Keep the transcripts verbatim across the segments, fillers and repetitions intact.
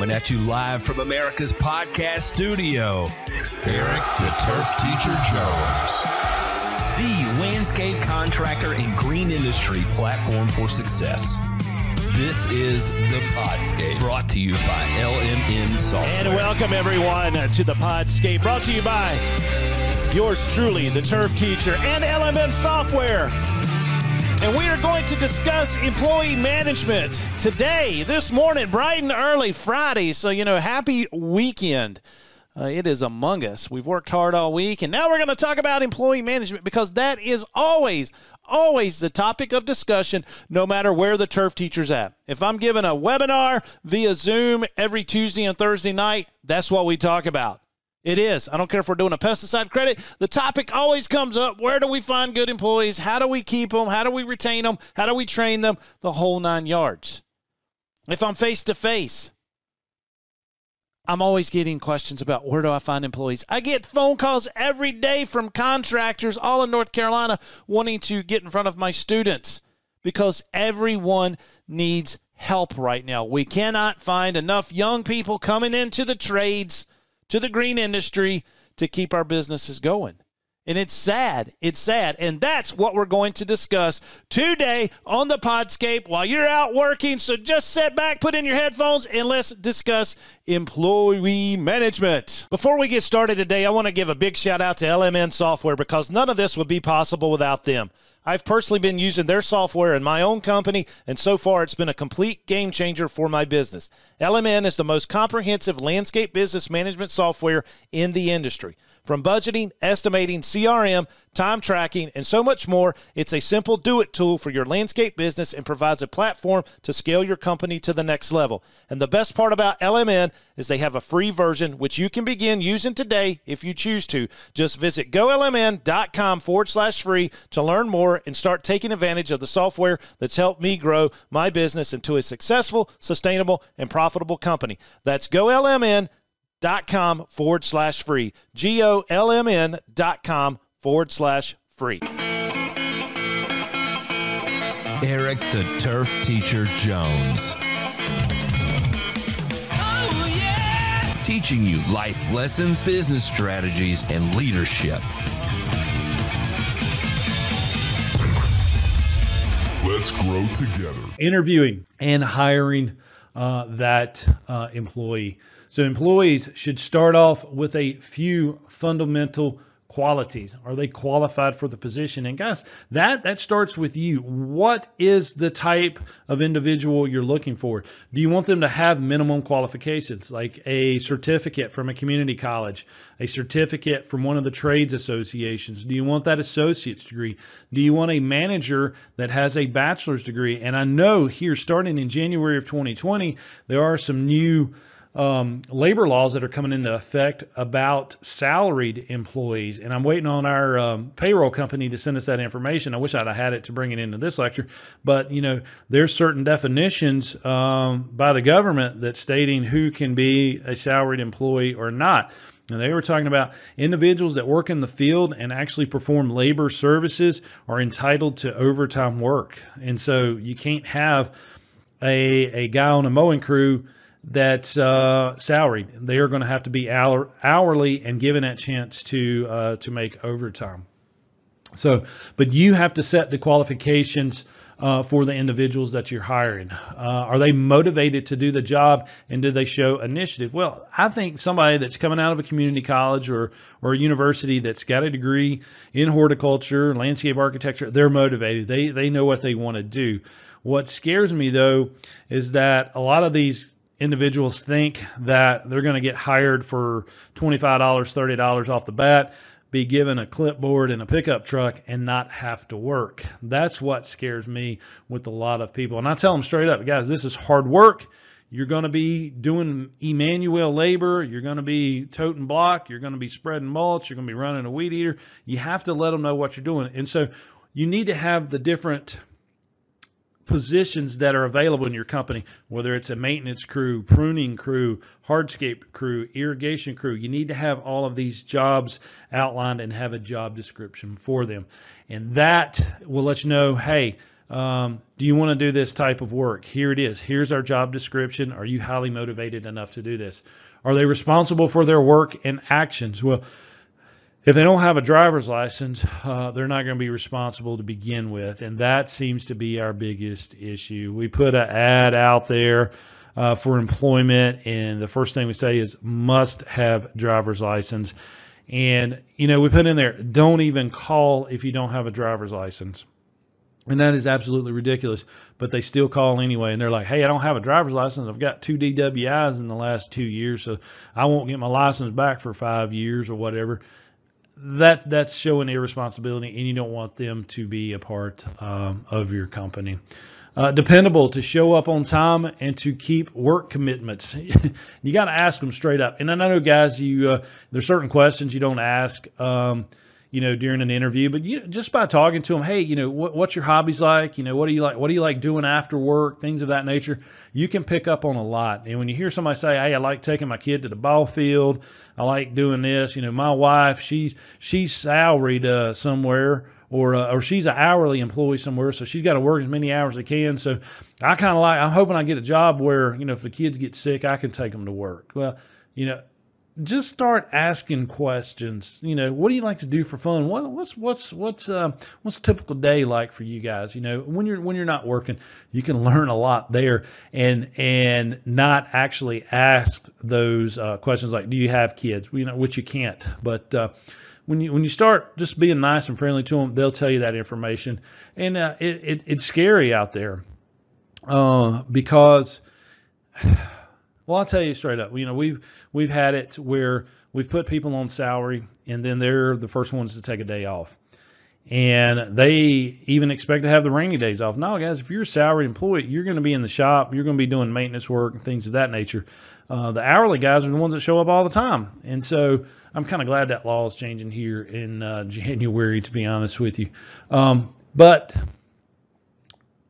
Coming at you live from America's podcast studio, Eric the Turf Teacher Jones, the landscape contractor and green industry platform for success. This is the Podscape, brought to you by L M N Software. And welcome everyone to the Podscape, brought to you by yours truly, the Turf Teacher, and L M N Software. And we are going to discuss employee management today, this morning, bright and early Friday. So, you know, happy weekend. Uh, it is among us. We've worked hard all week, and now we're going to talk about employee management because that is always, always the topic of discussion, no matter where the turf teacher's at. If I'm giving a webinar via Zoom every Tuesday and Thursday night, that's what we talk about. It is. I don't care if we're doing a pesticide credit. The topic always comes up. Where do we find good employees? How do we keep them? How do we retain them? How do we train them? The whole nine yards. If I'm face-to-face, I'm always getting questions about where do I find employees. I get phone calls every day from contractors all in North Carolina wanting to get in front of my students because everyone needs help right now. We cannot find enough young people coming into the trades, to the green industry, to keep our businesses going. And it's sad. It's sad. And that's what we're going to discuss today on the Podscape while you're out working. So just sit back, put in your headphones, and let's discuss employee management. Before we get started today, I want to give a big shout out to L M N Software because none of this would be possible without them. I've personally been using their software in my own company, and so far it's been a complete game changer for my business. L M N is the most comprehensive landscape business management software in the industry. From budgeting, estimating, C R M, time tracking, and so much more, it's a simple do-it tool for your landscape business and provides a platform to scale your company to the next level. And the best part about L M N is they have a free version, which you can begin using today if you choose to. Just visit GoLMN.com forward slash free to learn more and start taking advantage of the software that's helped me grow my business into a successful, sustainable, and profitable company. That's GoLMN.com. Dot com forward slash free. G-O-L-M-N dot com forward slash free. Eric the Turf Teacher Jones. Oh, yeah! Teaching you life lessons, business strategies, and leadership. Let's grow together. Interviewing and hiring uh, that uh, employee. So employees should start off with a few fundamental qualities. Are they qualified for the position? And guys, that, that starts with you. What is the type of individual you're looking for? Do you want them to have minimum qualifications, like a certificate from a community college, a certificate from one of the trades associations? Do you want that associate's degree? Do you want a manager that has a bachelor's degree? And I know here, starting in January of twenty twenty, there are some new Um, labor laws that are coming into effect about salaried employees. And I'm waiting on our um, payroll company to send us that information. I wish I'd have had it to bring it into this lecture. But, you know, there's certain definitions um, by the government that's stating who can be a salaried employee or not. And they were talking about individuals that work in the field and actually perform labor services are entitled to overtime work. And so you can't have a, a guy on a mowing crew that's uh, salaried. They are going to have to be hour, hourly and given that chance to uh, to make overtime. So, but you have to set the qualifications uh, for the individuals that you're hiring. Uh, are they motivated to do the job, and do they show initiative? Well, I think somebody that's coming out of a community college or or a university that's got a degree in horticulture, landscape architecture, they're motivated. They they know what they want to do. What scares me though is that a lot of these individuals think that they're going to get hired for twenty-five dollars, thirty dollars off the bat, be given a clipboard and a pickup truck, and not have to work. That's what scares me with a lot of people. And I tell them straight up, guys, this is hard work. You're going to be doing manual labor. You're going to be toting block. You're going to be spreading mulch. You're going to be running a weed eater. You have to let them know what you're doing. And so you need to have the different positions that are available in your company, whether it's a maintenance crew, pruning crew, hardscape crew, irrigation crew. You need to have all of these jobs outlined and have a job description for them. And that will let you know, hey, Um, do you want to do this type of work? Here it is. Here's our job description. Are you highly motivated enough to do this? Are they responsible for their work and actions? Well, if they don't have a driver's license, uh, they're not going to be responsible to begin with. And that seems to be our biggest issue. We put an ad out there uh, for employment, and the first thing we say is must have driver's license. And, you know, we put in there, don't even call if you don't have a driver's license. And that is absolutely ridiculous, but they still call anyway. And they're like, hey, I don't have a driver's license. I've got two D W Is in the last two years, so I won't get my license back for five years or whatever. That's, that's showing irresponsibility, and you don't want them to be a part um, of your company. Uh, dependable, to show up on time and to keep work commitments. You got to ask them straight up. And I know, guys, you uh, there's certain questions you don't ask um, you know, during an interview, but you, just by talking to them, hey, you know, what, what's your hobbies like? You know, what do you like? What do you like doing after work? Things of that nature. You can pick up on a lot. And when you hear somebody say, hey, I like taking my kid to the ball field. I like doing this. You know, my wife, she's, she's salaried uh, somewhere, or uh, or she's an hourly employee somewhere, so she's got to work as many hours as they can. So I kind of like, I'm hoping I get a job where, you know, if the kids get sick, I can take them to work. Well, you know, just start asking questions. You know, what do you like to do for fun? What, what's what's what's um, what's a typical day like for you guys? You know, when you're when you're not working, you can learn a lot there, and and not actually ask those uh, questions like, do you have kids? You know, which you can't. But uh, when you when you start just being nice and friendly to them, they'll tell you that information. And uh, it, it it's scary out there uh, because. Well, I'll tell you straight up, you know, we've we've had it where we've put people on salary, and then they're the first ones to take a day off. And they even expect to have the rainy days off. No, guys, if you're a salaried employee, you're going to be in the shop. You're going to be doing maintenance work and things of that nature. Uh, the hourly guys are the ones that show up all the time. And so I'm kind of glad that law is changing here in uh, January, to be honest with you. Um, but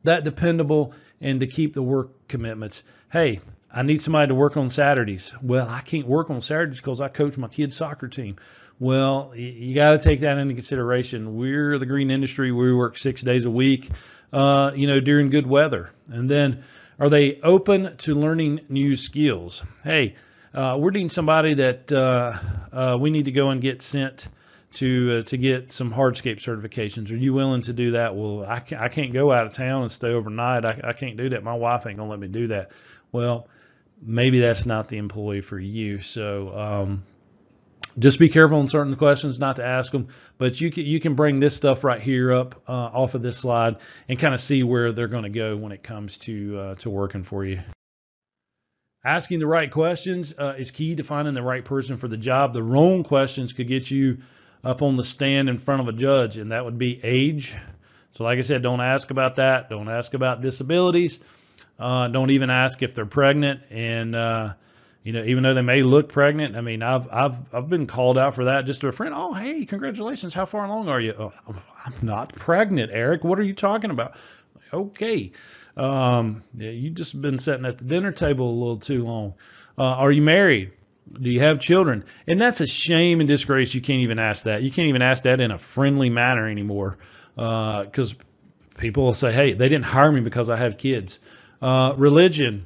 that dependable and to keep the work commitments. Hey, I need somebody to work on Saturdays. Well, I can't work on Saturdays because I coach my kids' soccer team. Well, you got to take that into consideration. We're the green industry. We work six days a week, uh, you know, during good weather. And then, are they open to learning new skills? Hey, uh, we're needing somebody that uh, uh, we need to go and get sent to uh, to get some hardscape certifications. Are you willing to do that? Well, I can't, I can't go out of town and stay overnight. I, I can't do that. My wife ain't gonna let me do that. Well, maybe that's not the employee for you. So um, just be careful on certain questions, not to ask them. But you can, you can bring this stuff right here up uh, off of this slide and kind of see where they're going to go when it comes to uh, to working for you. Asking the right questions uh, is key to finding the right person for the job. The wrong questions could get you up on the stand in front of a judge, and that would be age. So like I said, don't ask about that. Don't ask about disabilities. Uh, don't even ask if they're pregnant. And, uh, you know, even though they may look pregnant, I mean, I've, I've, I've been called out for that just to a friend. Oh, hey, congratulations. How far along are you? Oh, I'm not pregnant, Eric. What are you talking about? Okay. Um, yeah, you've just been sitting at the dinner table a little too long. Uh, are you married? Do you have children? And that's a shame and disgrace. You can't even ask that. You can't even ask that in a friendly manner anymore. Uh, 'cause people will say, hey, they didn't hire me because I have kids. Uh, religion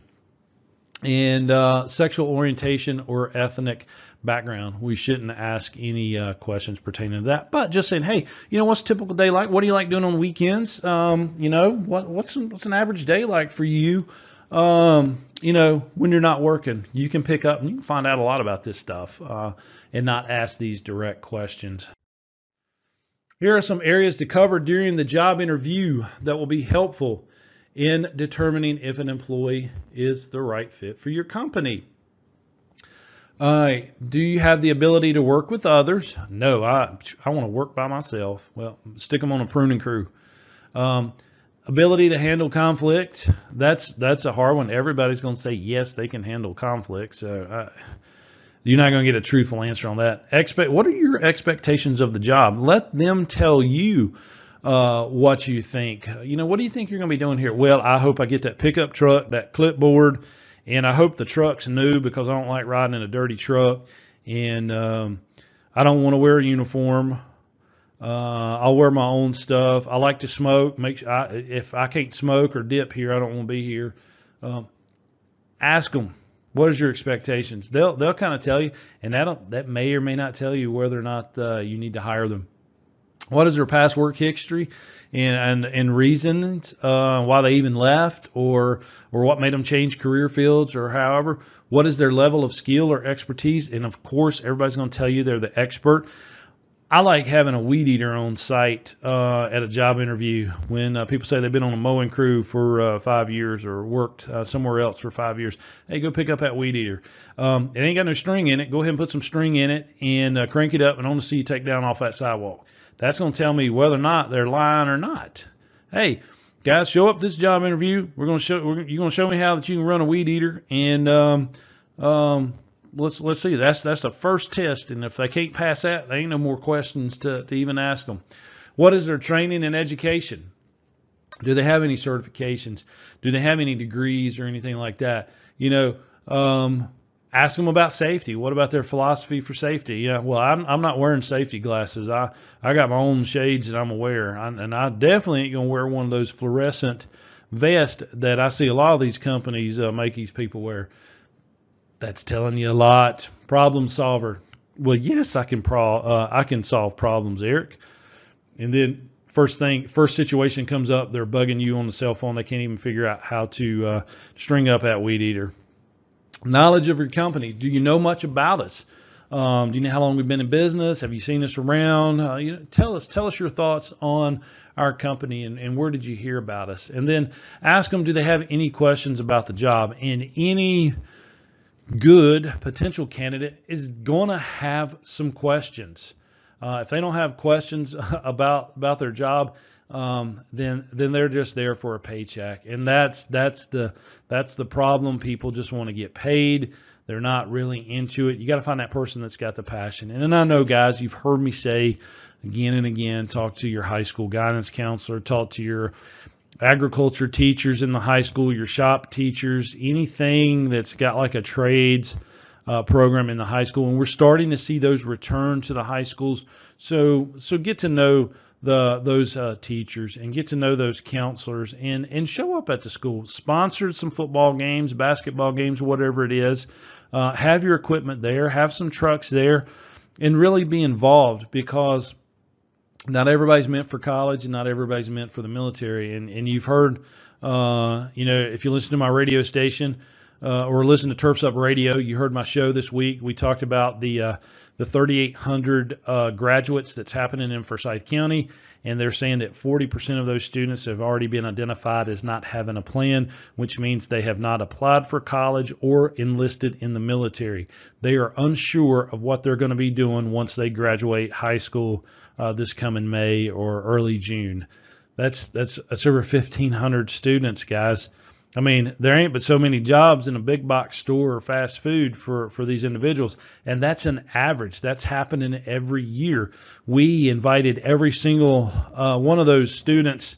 and uh, sexual orientation or ethnic background. We shouldn't ask any uh, questions pertaining to that, but just saying, hey, you know, what's a typical day like? What do you like doing on weekends? Um, you know, what, what's, what's an average day like for you? Um, you know, when you're not working, you can pick up and you can find out a lot about this stuff uh, and not ask these direct questions. Here are some areas to cover during the job interview that will be helpful in determining if an employee is the right fit for your company. Uh, do you have the ability to work with others? No, I, I want to work by myself. Well, stick them on a pruning crew. Um, ability to handle conflict. That's, that's a hard one. Everybody's going to say, yes, they can handle conflict. So I, you're not going to get a truthful answer on that. Expect, what are your expectations of the job? Let them tell you Uh, what you think. You know, what do you think you're going to be doing here? Well, I hope I get that pickup truck, that clipboard, and I hope the truck's new because I don't like riding in a dirty truck, and um, I don't want to wear a uniform. Uh, I'll wear my own stuff. I like to smoke. Make I, if I can't smoke or dip here, I don't want to be here. Um, ask them, what is your expectations? They'll they'll kind of tell you, and that that may or may not tell you whether or not uh, you need to hire them. What is their past work history, and and, and reasons uh, why they even left, or or what made them change career fields, or however. What is their level of skill or expertise? And of course, everybody's going to tell you they're the expert. I like having a weed eater on site uh, at a job interview when uh, people say they've been on a mowing crew for uh, five years or worked uh, somewhere else for five years. Hey, go pick up that weed eater. Um, it ain't got no string in it. Go ahead and put some string in it and uh, crank it up, and I want to see you take down off that sidewalk. That's going to tell me whether or not they're lying or not. Hey, guys, show up this job interview. We're going to show we're, you're going to show me how that you can run a weed eater, and um, um, let's let's see. That's that's the first test, and if they can't pass that, there ain't no more questions to to even ask them. What is their training and education? Do they have any certifications? Do they have any degrees or anything like that? You know. Um, Ask them about safety. What about their philosophy for safety? Yeah, well, I'm, I'm not wearing safety glasses. I, I got my own shades that I'm aware. I, and I definitely ain't going to wear one of those fluorescent vests that I see a lot of these companies uh, make these people wear. That's telling you a lot. Problem solver. Well, yes, I can, pro, uh, I can solve problems, Eric. And then first thing, first situation comes up, they're bugging you on the cell phone. They can't even figure out how to uh, string up that weed eater. Knowledge of your company. Do you know much about us? Um, do you know how long we've been in business? Have you seen us around? Uh, you know, tell us, tell us your thoughts on our company, and, and where did you hear about us? And then ask them, do they have any questions about the job? And any good potential candidate is going to have some questions. Uh, if they don't have questions about about their job, um, then then they're just there for a paycheck, and that's that's the that's the problem. People just want to get paid. They're not really into it. You got to find that person that's got the passion. And, and I know, guys, you've heard me say again and again: talk to your high school guidance counselor, talk to your agriculture teachers in the high school, your shop teachers, anything that's got like a trades Uh, program in the high school, and we're starting to see those return to the high schools. So, so get to know the those uh, teachers, and get to know those counselors, and and show up at the school. Sponsor some football games, basketball games, whatever it is. Uh, have your equipment there, have some trucks there, and really be involved, because not everybody's meant for college, and not everybody's meant for the military. And and you've heard, uh, you know, if you listen to my radio station. Uh, or listen to Turf's Up Radio. You heard my show this week. We talked about the uh, the thirty-eight hundred uh, graduates that's happening in Forsyth County, and they're saying that forty percent of those students have already been identified as not having a plan, which means they have not applied for college or enlisted in the military. They are unsure of what they're going to be doing once they graduate high school uh, this coming May or early June. That's that's, that's over fifteen hundred students, guys. I mean, there ain't but so many jobs in a big box store or fast food for, for these individuals. And that's an average. That's happening every year. We invited every single uh, one of those students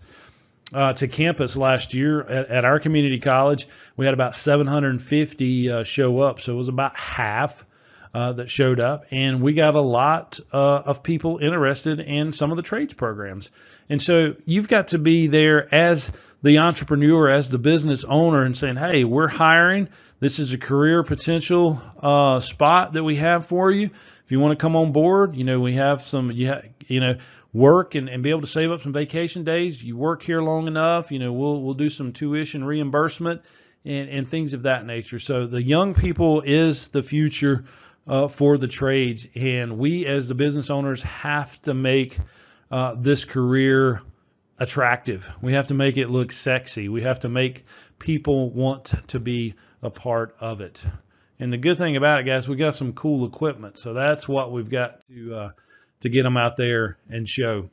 uh, to campus last year at, at our community college. We had about seven hundred fifty uh, show up. So it was about half uh, that showed up. And we got a lot uh, of people interested in some of the trades programs. And so you've got to be there as the entrepreneur, as the business owner, and saying, hey, we're hiring. This is a career potential uh, spot that we have for you. If you want to come on board, you know, we have some, you, ha you know, work and, and be able to save up some vacation days. You work here long enough, you know, we'll, we'll do some tuition reimbursement and, and things of that nature. So the young people is the future uh, for the trades. And we as the business owners have to make uh, this career attractive. We have to make it look sexy. We have to make people want to be a part of it. And the good thing about it, guys, we got some cool equipment. So that's what we've got to uh, to get them out there and show.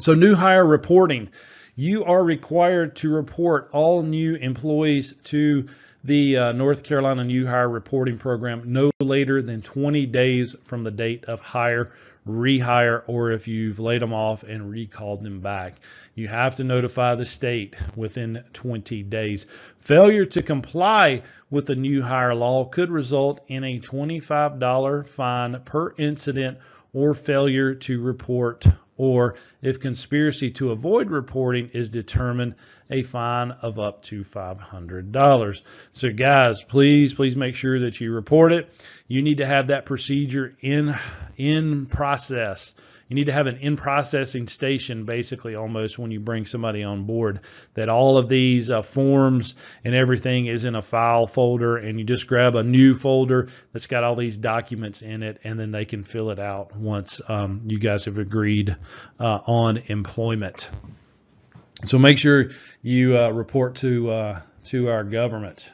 So new hire reporting. You are required to report all new employees to the uh, North Carolina New Hire Reporting Program no later than twenty days from the date of hire, rehire, or if you've laid them off and recalled them back. You have to notify the state within twenty days. Failure to comply with the new hire law could result in a twenty-five dollar fine per incident or failure to report or if conspiracy to avoid reporting is determined, a fine of up to five hundred dollars. So guys, please, please make sure that you report it. You need to have that procedure in, in process. You need to have an in-processing station basically almost when you bring somebody on board, that all of these uh, forms and everything is in a file folder, and you just grab a new folder that's got all these documents in it, and then they can fill it out once um, you guys have agreed uh, on employment. So make sure you uh, report to, uh, to our government.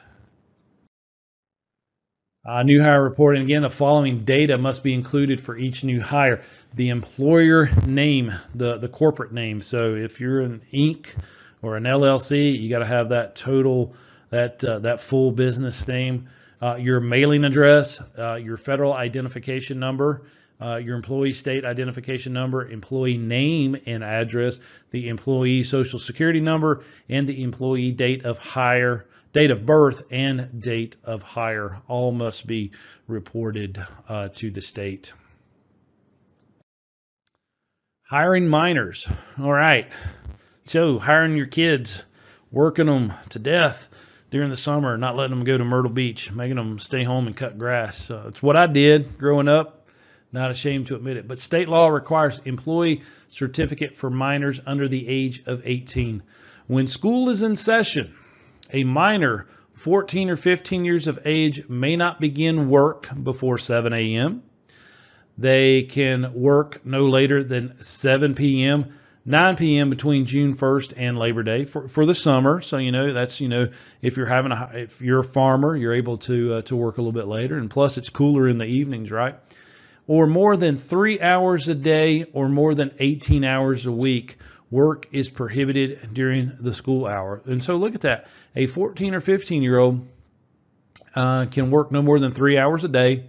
Uh, new hire reporting. Again, the following data must be included for each new hire. The employer name, the, the corporate name. So if you're an Incorporated or an L L C, you got to have that total, that, uh, that full business name. Uh, your mailing address, uh, your federal identification number, uh, your employee state identification number, employee name and address, the employee social security number, and the employee date of hire, date of birth and date of hire. All must be reported uh, to the state. Hiring minors. All right, so hiring your kids, working them to death during the summer, not letting them go to Myrtle Beach, making them stay home and cut grass. Uh, it's what I did growing up, not ashamed to admit it. But state law requires employee certificate for minors under the age of eighteen. When school is in session, a minor fourteen or fifteen years of age may not begin work before seven A M They can work no later than seven P M, nine P M between June first and Labor Day for, for the summer. So, you know, that's, you know, if you're having a, if you're a farmer, you're able to, uh, to work a little bit later. And plus it's cooler in the evenings, right? Or more than three hours a day or more than eighteen hours a week, work is prohibited during the school hour. And so look at that. A fourteen or fifteen year old uh, can work no more than three hours a day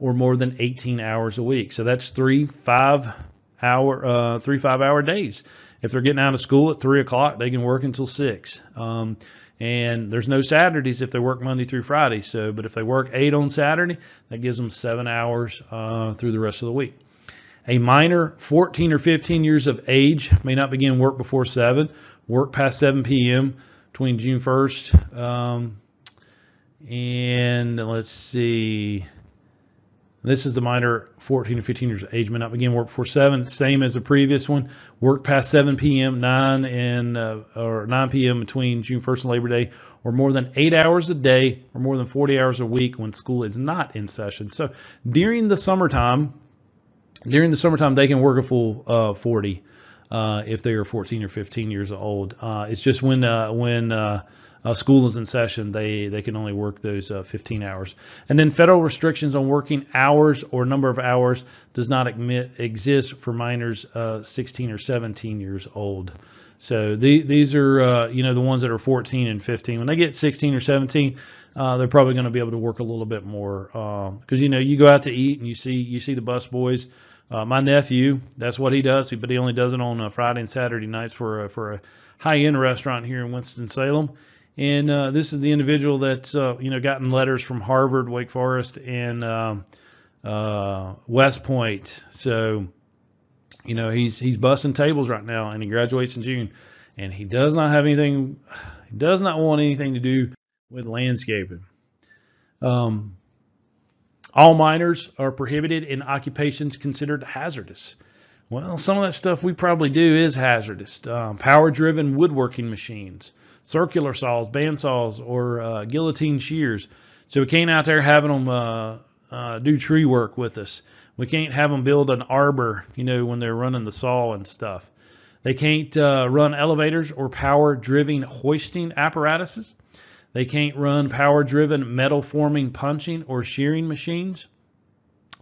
or more than eighteen hours a week. So that's three five hour uh, three five hour days. If they're getting out of school at three o'clock, they can work until six. Um, and there's no Saturdays if they work Monday through Friday. So, but if they work eight on Saturday, that gives them seven hours uh, through the rest of the week. A minor fourteen or fifteen years of age may not begin work before seven, work past seven P M between June first. Um, and let's see. This is the minor fourteen or fifteen years of age may not begin work before seven, same as the previous one. Work past seven P M, nine and uh, or nine P M between June first and Labor Day, or more than eight hours a day, or more than forty hours a week when school is not in session. So during the summertime, during the summertime they can work a full uh, forty uh, if they are fourteen or fifteen years old. Uh, it's just when uh, when uh, Uh, school is in session, they, they can only work those uh, fifteen hours. And then federal restrictions on working hours or number of hours does not admit, exist for minors uh, sixteen or seventeen years old. So the, these are, uh, you know, the ones that are fourteen and fifteen. When they get sixteen or seventeen, uh, they're probably going to be able to work a little bit more because, um, you know, you go out to eat and you see, you see the bus boys. Uh, my nephew, that's what he does, but he only does it on uh, Friday and Saturday nights for a, for a high-end restaurant here in Winston-Salem. And uh, this is the individual that's uh, you know, gotten letters from Harvard, Wake Forest, and uh, uh, West Point. So, you know, he's he's bussing tables right now, and he graduates in June, and he does not have anything, he does not want anything to do with landscaping. Um, all minors are prohibited in occupations considered hazardous. Well, some of that stuff we probably do is hazardous. Um, power-driven woodworking machines, circular saws, bandsaws, or uh, guillotine shears. So we can't out there having them uh, uh, do tree work with us. We can't have them build an arbor, you know, when they're running the saw and stuff. They can't uh, run elevators or power-driven hoisting apparatuses. They can't run power-driven metal-forming punching or shearing machines,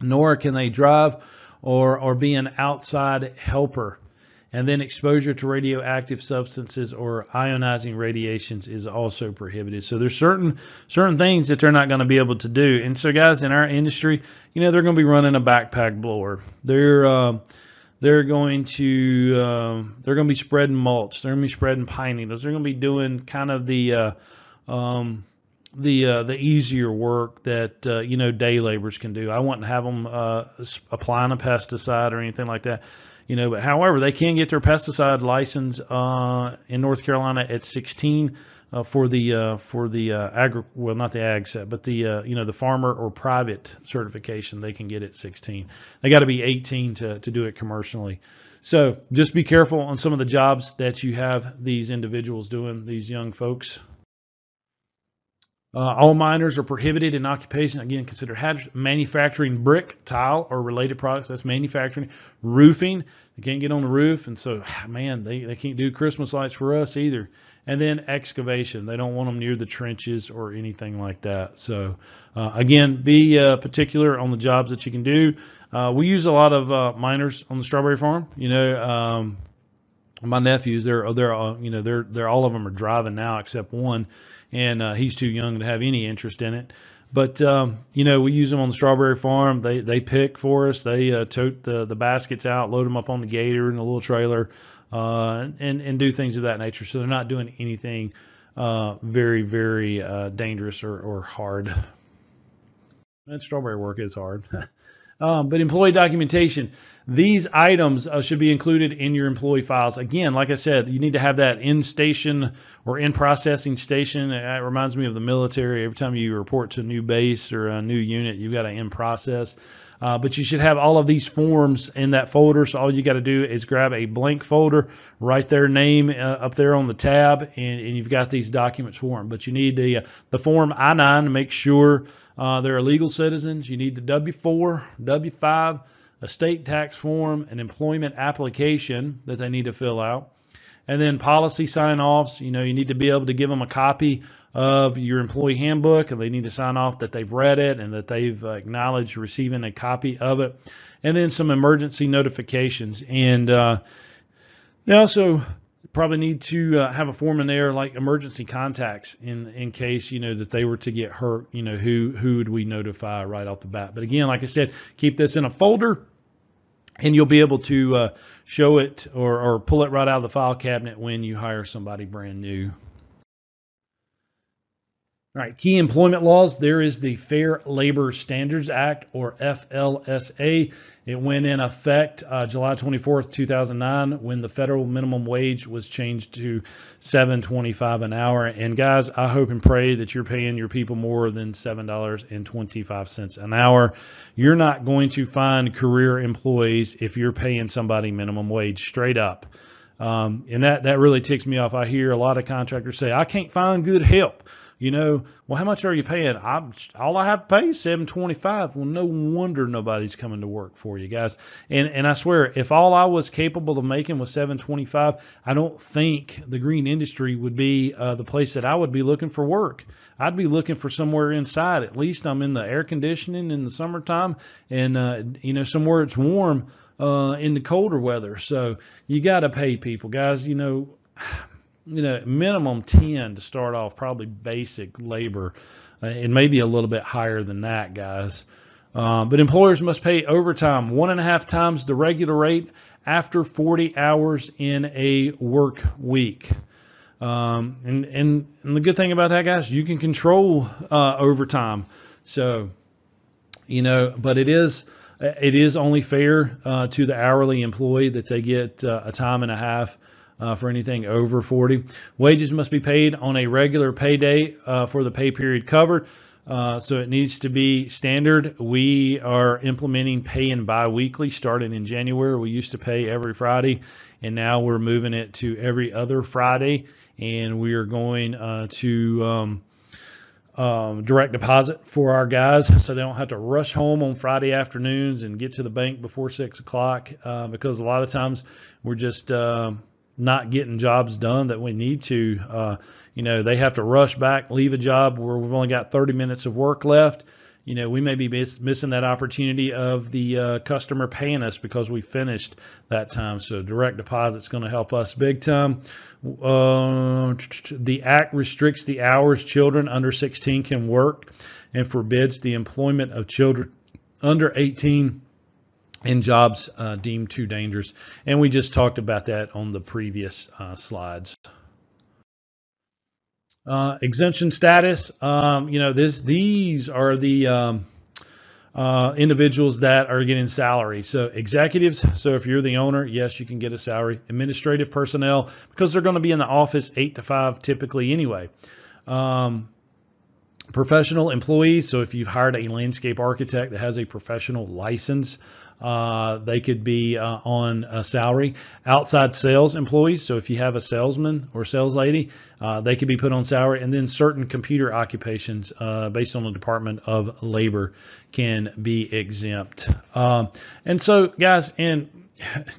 nor can they drive or, or be an outside helper. And then exposure to radioactive substances or ionizing radiations is also prohibited. So there's certain certain things that they're not going to be able to do. And so guys, in our industry, you know, they're going to be running a backpack blower. They're uh, they're going to uh, they're going to be spreading mulch. They're going to be spreading pine needles. They're going to be doing kind of the uh, um, the uh, the easier work that uh, you know, day laborers can do. I wouldn't have them uh, applying a pesticide or anything like that. You know, but however, they can get their pesticide license uh, in North Carolina at sixteen uh, for the uh, for the uh, agri well not the ag set, but the uh, you know the farmer or private certification they can get at sixteen. They got to be eighteen to to do it commercially. So just be careful on some of the jobs that you have these individuals doing, these young folks. Uh, all minors are prohibited in occupation, again, considered hazardous. Manufacturing brick, tile, or related products, that's manufacturing. Roofing, they can't get on the roof, and so, man, they, they can't do Christmas lights for us either. And then excavation, they don't want them near the trenches or anything like that. So, uh, again, be uh, particular on the jobs that you can do. Uh, we use a lot of uh, minors on the strawberry farm, you know, um, my nephews, they're, they're, uh, you know, they're, they're, all of them are driving now except one. And uh, he's too young to have any interest in it. But, um, you know, we use them on the strawberry farm. They they pick for us. They uh, tote the, the baskets out, load them up on the gator in a little trailer, uh, and, and do things of that nature. So they're not doing anything uh, very, very uh, dangerous or, or hard. And strawberry work is hard. Um, but employee documentation, these items uh, should be included in your employee files. Again, like I said, you need to have that in station or in processing station. It reminds me of the military. Every time you report to a new base or a new unit, you've got to in process. Uh, but you should have all of these forms in that folder. So all you got to do is grab a blank folder, write their name uh, up there on the tab, and, and you've got these documents for them. But you need the, uh, the form I nine to make sure uh, they're legal citizens. You need the W four, W five, a state tax form, an employment application that they need to fill out. And then policy sign-offs, you know, you need to be able to give them a copy of your employee handbook, and they need to sign off that they've read it and that they've acknowledged receiving a copy of it. And then some emergency notifications. And uh, they also probably need to uh, have a form in there like emergency contacts in in case, you know, that they were to get hurt, you know, who, who would we notify right off the bat. But again, like I said, keep this in a folder, and you'll be able to uh, show it or, or pull it right out of the file cabinet when you hire somebody brand new. All right, key employment laws. There is the Fair Labor Standards Act, or F L S A. It went in effect uh, July twenty-fourth, two thousand nine, when the federal minimum wage was changed to seven twenty-five an hour. And guys, I hope and pray that you're paying your people more than seven dollars and twenty-five cents an hour. You're not going to find career employees if you're paying somebody minimum wage straight up. Um, and that, that really ticks me off. I hear a lot of contractors say, I can't find good help. You know, well, how much are you paying? I'm, all I have to pay is seven twenty-five. Well, no wonder nobody's coming to work for you guys. And and I swear, if all I was capable of making was seven twenty-five, I don't think the green industry would be uh, the place that I would be looking for work. I'd be looking for somewhere inside. At least I'm in the air conditioning in the summertime, and uh, you know, somewhere it's warm uh, in the colder weather. So you got to pay people, guys. You know. You know, minimum ten to start off, probably basic labor, uh, and maybe a little bit higher than that, guys. Uh, but employers must pay overtime one and a half times the regular rate after forty hours in a work week. Um, and, and, and the good thing about that, guys, you can control uh, overtime. So, you know, but it is it is only fair uh, to the hourly employee that they get uh, a time and a half. Uh, for anything over forty. Wages must be paid on a regular payday uh, for the pay period covered. Uh, so it needs to be standard. We are implementing paying bi-weekly starting in January. We used to pay every Friday, and now we're moving it to every other Friday. And we are going uh, to um, um, direct deposit for our guys so they don't have to rush home on Friday afternoons and get to the bank before six o'clock uh, because a lot of times we're just uh, not getting jobs done that we need to. Uh, you know, they have to rush back, leave a job where we've only got thirty minutes of work left. You know, we may be miss, missing that opportunity of the uh, customer paying us because we finished that time. So direct deposit's going to help us big time. Uh, the act restricts the hours children under sixteen can work and forbids the employment of children under eighteen in jobs uh, deemed too dangerous. And we just talked about that on the previous uh, slides. Uh, exemption status, um, you know, this, these are the um, uh, individuals that are getting salary. So executives, so if you're the owner, yes, you can get a salary. Administrative personnel, because they're going to be in the office eight to five typically anyway. Um, professional employees, so if you've hired a landscape architect that has a professional license, uh, they could be uh, on a salary. Outside sales employees, so if you have a salesman or sales lady, uh, they could be put on salary. And then certain computer occupations uh, based on the Department of Labor can be exempt. Um, and so guys, and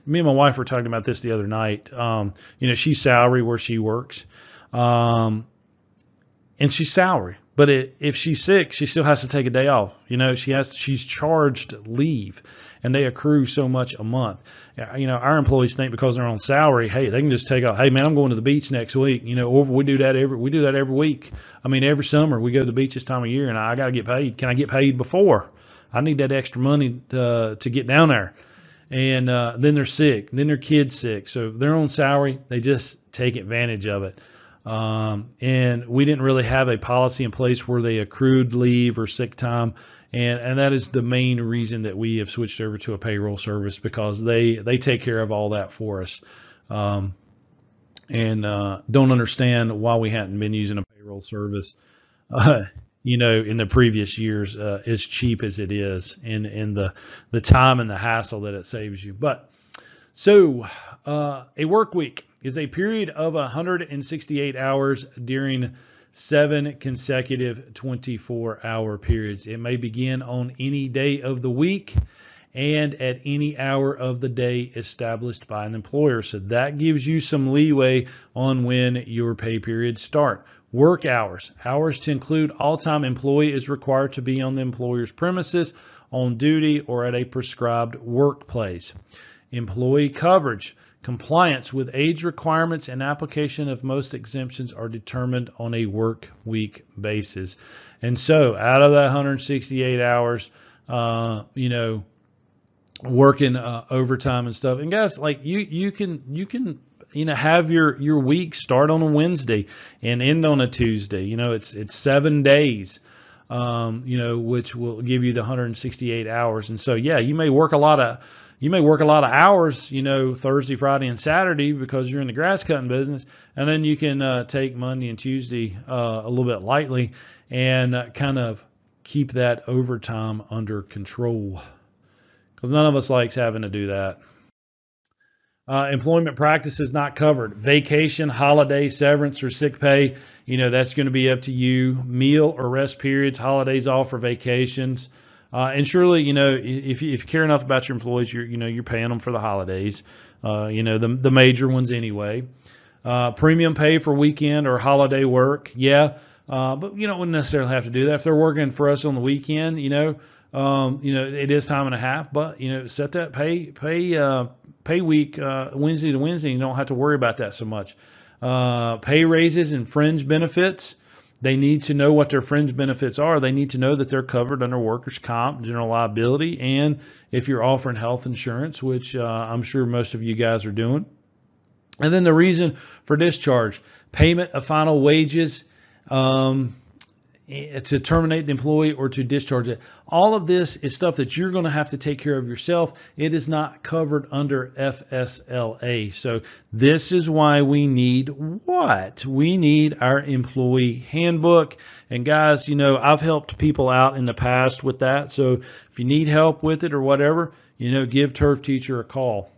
me and my wife were talking about this the other night, um, you know, she's salary where she works, um, and she's salary. But it, if she's sick, she still has to take a day off. You know, she has to, she's charged leave, and they accrue so much a month. You know, our employees think because they're on salary, hey, they can just take off. Hey, man, I'm going to the beach next week. You know, or we do that every we do that every week. I mean, every summer we go to the beach this time of year, and I got to get paid. Can I get paid before? I need that extra money to to get down there. And uh, then they're sick. Then their kid's sick. So if they're on salary, they just take advantage of it. Um, and we didn't really have a policy in place where they accrued leave or sick time. And, and that is the main reason that we have switched over to a payroll service, because they, they take care of all that for us. Um, and, uh, don't understand why we hadn't been using a payroll service, uh, you know, in the previous years, uh, as cheap as it is, and, and the, the time and the hassle that it saves you. But so, uh, a work week is a period of one hundred sixty-eight hours during seven consecutive twenty-four hour periods. It may begin on any day of the week and at any hour of the day established by an employer. So that gives you some leeway on when your pay periods start. Work hours. Hours to include all time employee is required to be on the employer's premises, on duty, or at a prescribed workplace. Employee coverage. Compliance with age requirements and application of most exemptions are determined on a work week basis. And so out of that one hundred sixty-eight hours, uh, you know, working uh, overtime and stuff. And guys, like you, you can, you can, you know, have your, your week start on a Wednesday and end on a Tuesday. You know, it's, it's seven days. Um, you know, which will give you the one hundred sixty-eight hours. And so, yeah, you may work a lot of, you may work a lot of hours, you know, Thursday, Friday, and Saturday because you're in the grass cutting business. And then you can uh, take Monday and Tuesday uh, a little bit lightly and uh, kind of keep that overtime under control, because none of us likes having to do that. Uh, employment practices not covered. Vacation, holiday, severance, or sick pay. You know, that's going to be up to you. Meal or rest periods, holidays off, or vacations. Uh, and surely, you know, if you, if you care enough about your employees, you're, you know, you're paying them for the holidays, uh, you know, the, the major ones anyway. Uh, premium pay for weekend or holiday work. Yeah. Uh, but you don't necessarily have to do that. If they're working for us on the weekend, you know, um, you know, it is time and a half, but you know, set that pay, pay, uh, pay week, uh, Wednesday to Wednesday. You don't have to worry about that so much. Uh, pay raises and fringe benefits. They need to know what their fringe benefits are. They need to know that they're covered under workers' comp, general liability, and if you're offering health insurance, which uh, I'm sure most of you guys are doing. And then the reason for discharge, payment of final wages um, to terminate the employee or to discharge it. All of this is stuff that you're going to have to take care of yourself. It is not covered under F S L A. So this is why we need what? We need our employee handbook. And guys, you know, I've helped people out in the past with that. So if you need help with it or whatever, you know, give Turf Teacher a call.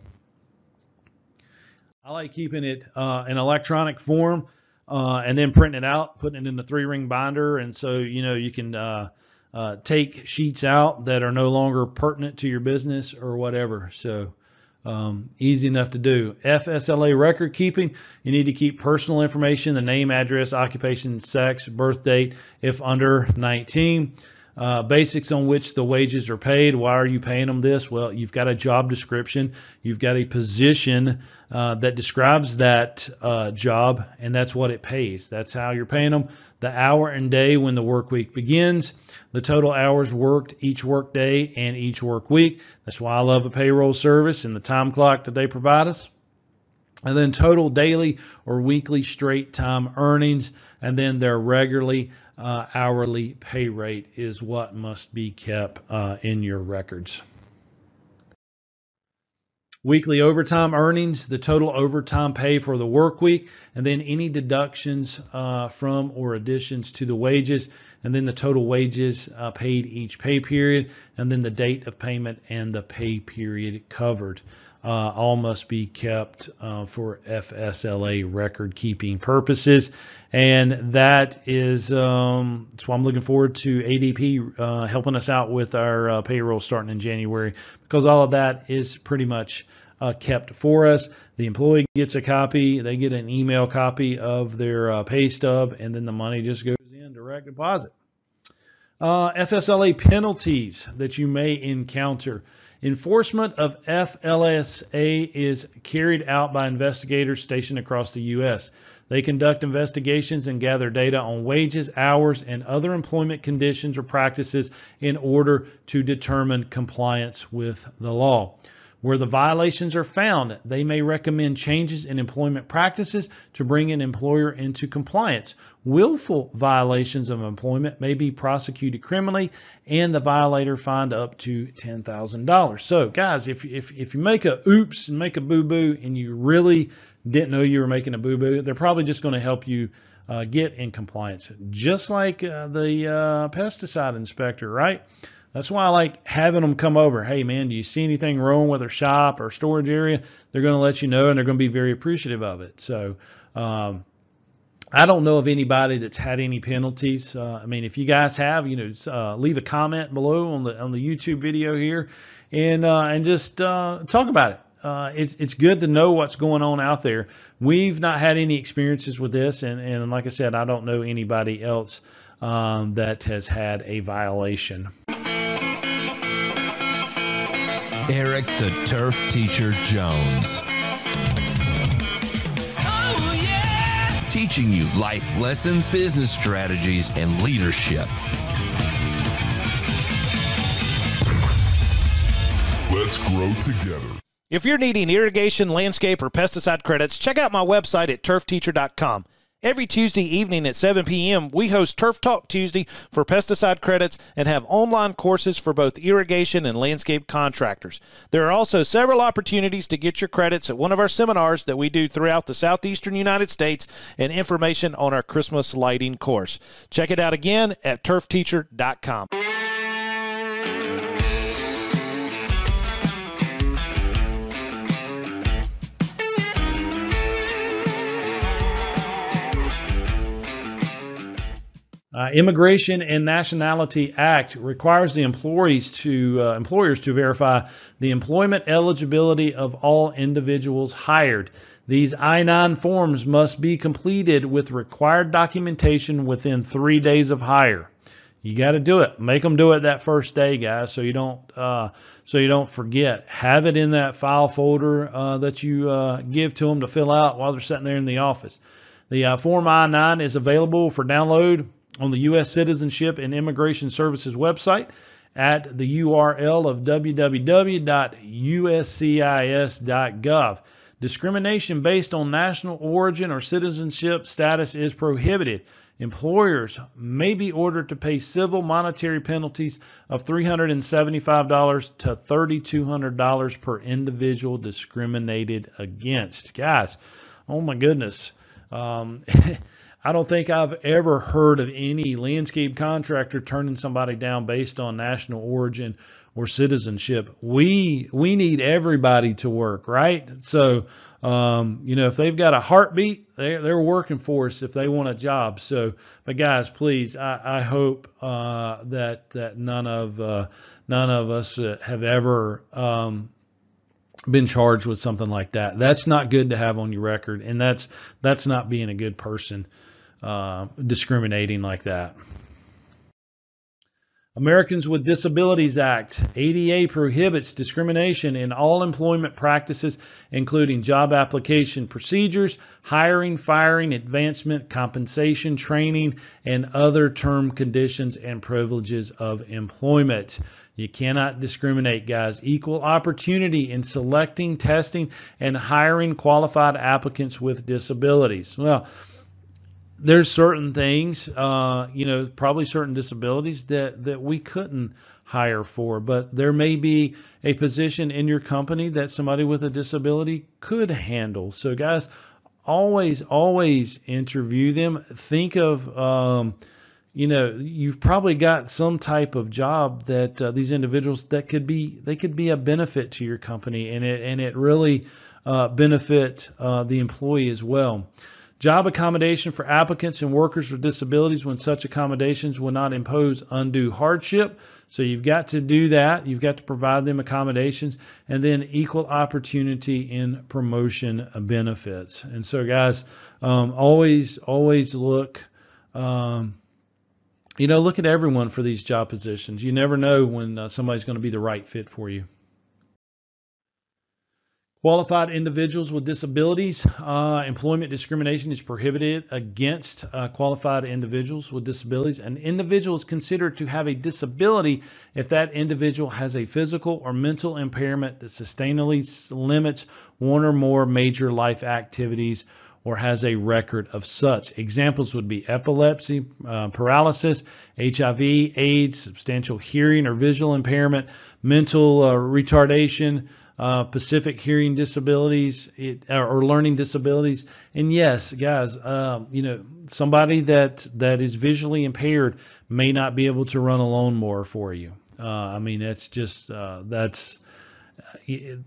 I like keeping it uh, in electronic form. Uh, and then printing it out, putting it in the three ring binder. And so, you know, you can uh, uh, take sheets out that are no longer pertinent to your business or whatever. So um, easy enough to do. F S L A record keeping. You need to keep personal information, the name, address, occupation, sex, birth date, if under nineteen. Uh, basics on which the wages are paid. Why are you paying them this? Well, you've got a job description. You've got a position uh, that describes that uh, job, and that's what it pays. That's how you're paying them. The hour and day when the work week begins. The total hours worked each work day and each work week. That's why I love a payroll service and the time clock that they provide us. And then total daily or weekly straight time earnings, and then they're regularly uh, hourly pay rate is what must be kept uh, in your records. Weekly overtime earnings, the total overtime pay for the work week, and then any deductions uh, from or additions to the wages, and then the total wages uh, paid each pay period, and then the date of payment and the pay period covered. Uh, all must be kept uh, for F S L A record keeping purposes. And that is, um, so I'm looking forward to A D P uh, helping us out with our uh, payroll starting in January, because all of that is pretty much uh, kept for us. The employee gets a copy, they get an email copy of their uh, pay stub, and then the money just goes in direct deposit. Uh, F S L A penalties that you may encounter. Enforcement of F L S A is carried out by investigators stationed across the U S They conduct investigations and gather data on wages, hours, and other employment conditions or practices in order to determine compliance with the law. Where the violations are found, they may recommend changes in employment practices to bring an employer into compliance. Willful violations of employment may be prosecuted criminally, and the violator fined up to ten thousand dollars. So guys, if, if, if you make a oops and make a boo-boo and you really didn't know you were making a boo-boo, they're probably just going to help you uh, get in compliance. Just like uh, the uh, pesticide inspector, right? That's why I like having them come over. Hey, man, do you see anything wrong with their shop or storage area? They're going to let you know, and they're going to be very appreciative of it. So um, I don't know of anybody that's had any penalties. Uh, I mean, if you guys have, you know, uh, leave a comment below on the on the YouTube video here, and uh, and just uh, talk about it. Uh, it's, it's good to know what's going on out there. We've not had any experiences with this, and, and like I said, I don't know anybody else um, that has had a violation. Eric the Turf Teacher Jones. Oh, yeah. Teaching you life lessons, business strategies, and leadership. Let's grow together. If you're needing irrigation, landscape, or pesticide credits, check out my website at turf teacher dot com. Every Tuesday evening at seven p m, we host Turf Talk Tuesday for pesticide credits and have online courses for both irrigation and landscape contractors. There are also several opportunities to get your credits at one of our seminars that we do throughout the southeastern United States, and information on our Christmas lighting course. Check it out again at turf teacher dot com. Uh, Immigration and Nationality Act requires the employees to uh, employers to verify the employment eligibility of all individuals hired. These I nine forms must be completed with required documentation within three days of hire. You got to do it. Make them do it that first day, guys, so you don't uh, so you don't forget. Have it in that file folder uh, that you uh, give to them to fill out while they're sitting there in the office. The uh, Form I nine is available for download on the U S Citizenship and Immigration Services website at the U R L of w w w dot u s c i s dot gov. Discrimination based on national origin or citizenship status is prohibited. Employers may be ordered to pay civil monetary penalties of three hundred seventy-five dollars to three thousand two hundred dollars per individual discriminated against. Guys, oh my goodness. Um, I don't think I've ever heard of any landscape contractor turning somebody down based on national origin or citizenship. We we need everybody to work, right? So, um, you know, if they've got a heartbeat, they're, they're working for us if they want a job. So, but guys, please, I, I hope uh, that that none of uh, none of us have ever Um, been charged with something like that. That's not good to have on your record, and that's that's not being a good person, uh, discriminating like that. Americans with Disabilities Act, A D A prohibits discrimination in all employment practices, including job application procedures, hiring, firing, advancement, compensation, training, and other term conditions and privileges of employment. You cannot discriminate, guys. Equal opportunity in selecting, testing, and hiring qualified applicants with disabilities. Well, there's certain things, uh, you know, probably certain disabilities that, that we couldn't hire for, but there may be a position in your company that somebody with a disability could handle. So guys, always, always interview them. Think of, um, you know, you've probably got some type of job that uh, these individuals that could be, they could be a benefit to your company, and it, and it really uh, benefit uh, the employee as well. Job accommodation for applicants and workers with disabilities when such accommodations will not impose undue hardship. So you've got to do that. You've got to provide them accommodations, and then equal opportunity in promotion benefits. And so guys, um, always, always look, um, you know, look at everyone for these job positions. You never know when uh, somebody's going to be the right fit for you. Qualified individuals with disabilities. Uh, employment discrimination is prohibited against uh, qualified individuals with disabilities. An individual is considered to have a disability if that individual has a physical or mental impairment that sustainably limits one or more major life activities or has a record of such. Examples would be epilepsy, uh, paralysis, H I V, AIDS, substantial hearing or visual impairment, mental uh, retardation, Uh, specific hearing disabilities it, or learning disabilities. And yes, guys, um, you know, somebody that that is visually impaired may not be able to run a lawnmower for you. Uh, I mean, that's just uh, that's it,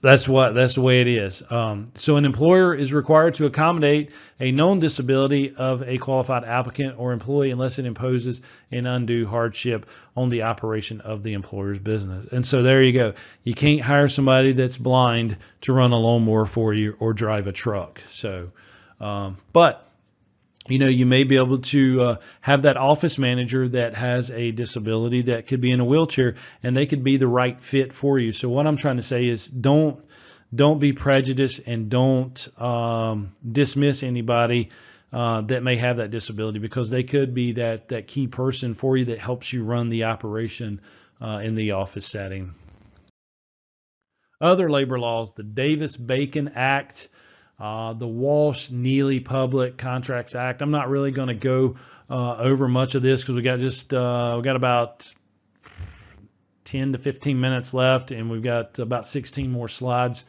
that's what that's the way it is. Um, so an employer is required to accommodate a known disability of a qualified applicant or employee unless it imposes an undue hardship on the operation of the employer's business. And so there you go. You can't hire somebody that's blind to run a lawnmower for you or drive a truck. So, um, but you know, you may be able to uh, have that office manager that has a disability that could be in a wheelchair, and they could be the right fit for you. So what I'm trying to say is don't don't be prejudiced, and don't um, dismiss anybody uh, that may have that disability, because they could be that, that key person for you that helps you run the operation uh, in the office setting. Other labor laws, the Davis-Bacon Act, Uh, the Walsh-Neely Public Contracts Act. I'm not really going to go uh, over much of this because we got just uh, we got about ten to fifteen minutes left, and we've got about sixteen more slides.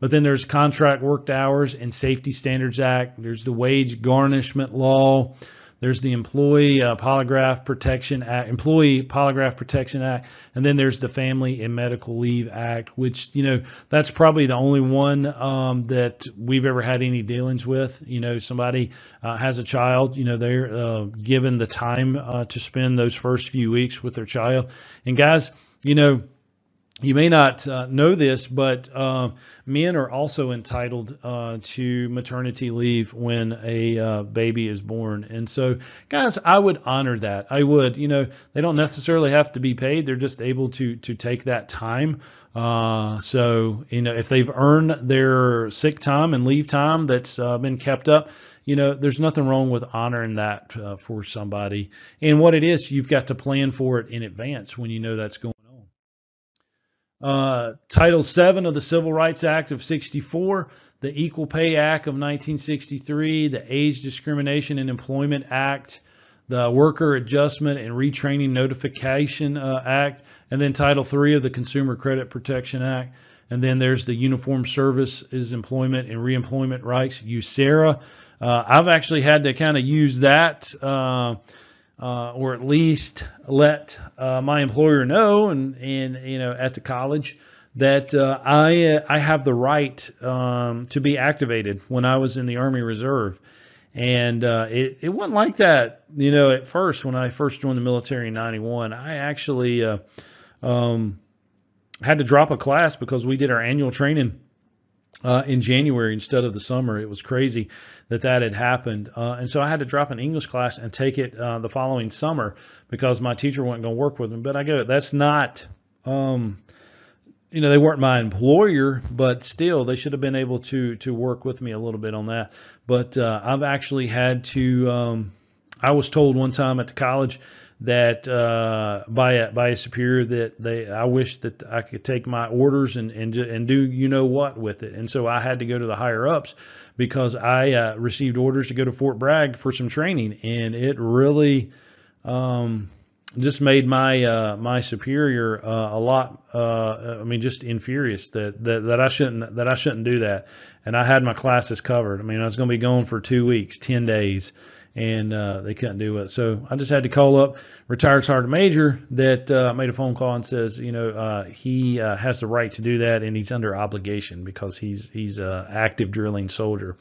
But then there's Contract Worked Hours and Safety Standards Act. There's the Wage Garnishment Law. There's the Employee uh, Polygraph Protection Act, Employee Polygraph Protection Act, and then there's the Family and Medical Leave Act, which, you know, that's probably the only one um, that we've ever had any dealings with. You know, somebody uh, has a child, you know, they're uh, given the time uh, to spend those first few weeks with their child. And guys, you know, you may not uh, know this, but uh, men are also entitled uh, to maternity leave when a uh, baby is born. And so, guys, I would honor that. I would, you know, they don't necessarily have to be paid. They're just able to to take that time. Uh, so, you know, if they've earned their sick time and leave time that's uh, been kept up, you know, there's nothing wrong with honoring that uh, for somebody. And what it is, you've got to plan for it in advance when you know that's going. Uh, Title seven of the Civil Rights Act of sixty-four, the Equal Pay Act of nineteen sixty-three, the Age Discrimination in Employment Act, the Worker Adjustment and Retraining Notification uh, Act, and then Title three of the Consumer Credit Protection Act. And then there's the Uniform Services Employment and Reemployment Rights, USERRA. Uh, I've actually had to kind of use that uh, Uh, or at least let uh, my employer know, and, and you know, at the college, that uh, I I have the right um, to be activated when I was in the Army Reserve, and uh, it it wasn't like that, you know, at first when I first joined the military in ninety-one. I actually uh, um, had to drop a class because we did our annual training Uh, in January instead of the summer. It was crazy that that had happened. Uh, and so I had to drop an English class and take it uh, the following summer because my teacher wasn't going to work with me. But I go, that's not, um, you know, they weren't my employer, but still they should have been able to to work with me a little bit on that. But uh, I've actually had to, um, I was told one time at the college that uh, by a, by a superior that they I wish that I could take my orders and and and do you know what with it. And so I had to go to the higher ups because I uh, received orders to go to Fort Bragg for some training, and it really um, just made my uh, my superior uh, a lot. Uh, I mean, just infuriated that, that that I shouldn't that I shouldn't do that. And I had my classes covered. I mean, I was going to be going for two weeks, ten days. And uh, they couldn't do it. So I just had to call up retired sergeant major that uh, made a phone call and says, you know, uh, he uh, has the right to do that, and he's under obligation because he's he's an active drilling soldier.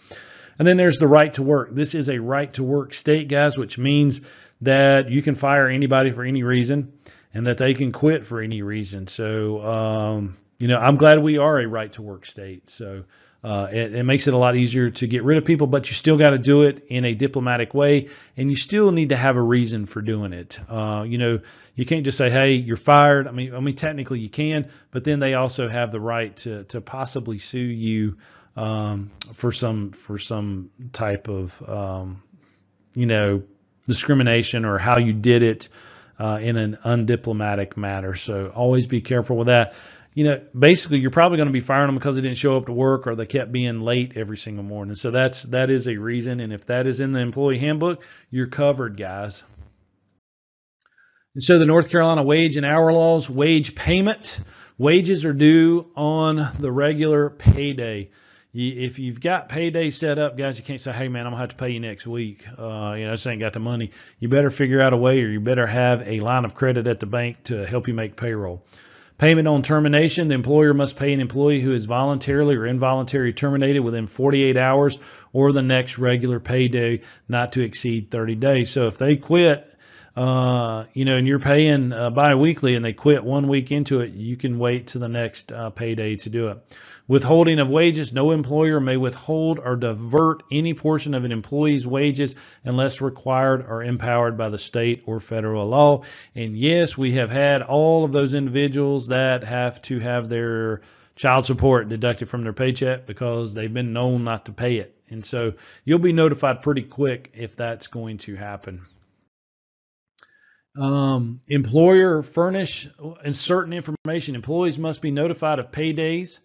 And then there's the right to work. This is a right to work state, guys, which means that you can fire anybody for any reason and that they can quit for any reason. So, um, you know, I'm glad we are a right to work state. So. Uh, it, it makes it a lot easier to get rid of people, but you still got to do it in a diplomatic way, and you still need to have a reason for doing it. Uh, you know, you can't just say, "Hey, you're fired." I mean, I mean, technically you can, but then they also have the right to to possibly sue you um, for some for some type of um, you know discrimination or how you did it uh, in an undiplomatic manner. So always be careful with that. You know, basically, you're probably going to be firing them because they didn't show up to work or they kept being late every single morning. So that's that is a reason. And if that is in the employee handbook, you're covered, guys. And so the North Carolina wage and hour laws, wage payment. Wages are due on the regular payday. You, if you've got payday set up, guys, you can't say, "Hey, man, I'm going to have to pay you next week. Uh, you know, I just ain't got the money." You better figure out a way, or you better have a line of credit at the bank to help you make payroll. Payment on termination. The employer must pay an employee who is voluntarily or involuntarily terminated within forty-eight hours or the next regular payday, not to exceed thirty days. So if they quit, uh, you know, and you're paying uh, biweekly and they quit one week into it, you can wait to the next uh, payday to do it. Withholding of wages. No employer may withhold or divert any portion of an employee's wages unless required or empowered by the state or federal law. And yes, we have had all of those individuals that have to have their child support deducted from their paycheck because they've been known not to pay it. And so you'll be notified pretty quick if that's going to happen. Um, employer furnish and certain information. Employees must be notified of paydays,